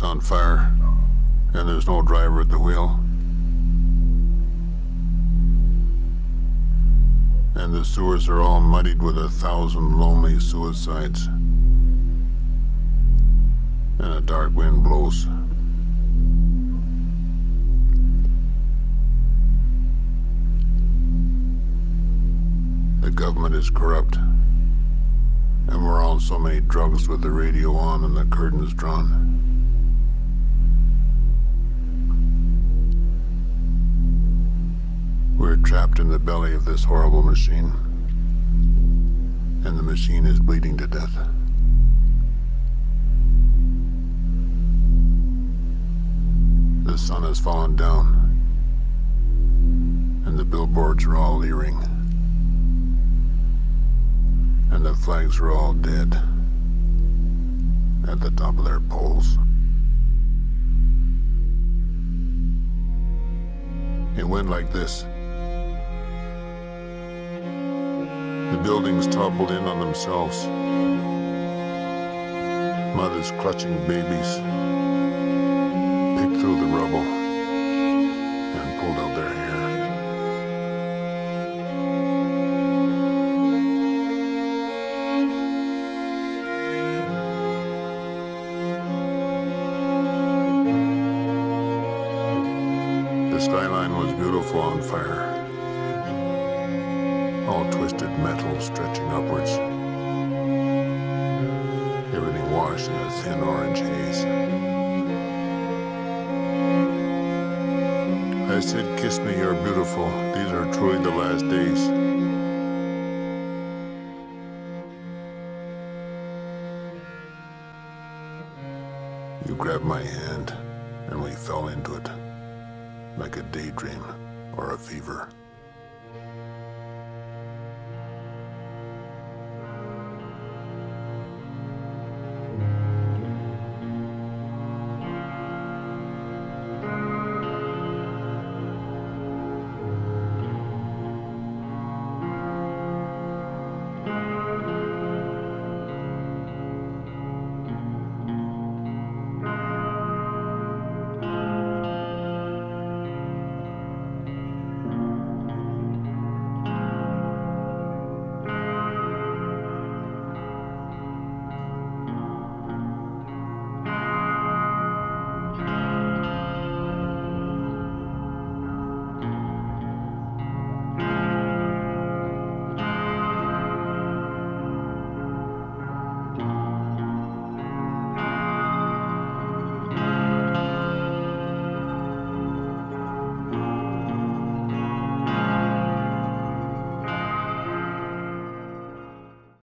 it's on fire and there's no driver at the wheel. And the sewers are all muddied with 1,000 lonely suicides. And a dark wind blows. The government is corrupt. And we're on so many drugs with the radio on and the curtains drawn. We're trapped in the belly of this horrible machine, and the machine is bleeding to death. The sun has fallen down, and the billboards are all leering, and the flags are all dead at the top of their poles. It went like this. The buildings toppled in on themselves. Mothers clutching babies picked through the rubble and pulled out their hair. The skyline was beautiful on fire. All twisted metal stretching upwards. Everything washed in a thin orange haze. I said, "Kiss me, you're beautiful. These are truly the last days." You grabbed my hand, and we fell into it, like a daydream or a fever.